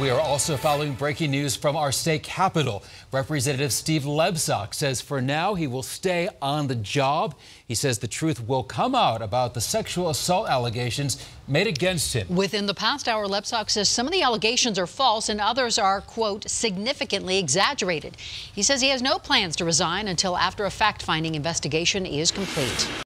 We are also following breaking news from our state capitol. Representative Steve Lebsock says for now he will stay on the job. He says the truth will come out about the sexual assault allegations made against him. Within the past hour, Lebsock says some of the allegations are false and others are, quote, significantly exaggerated. He says he has no plans to resign until after a fact-finding investigation is complete.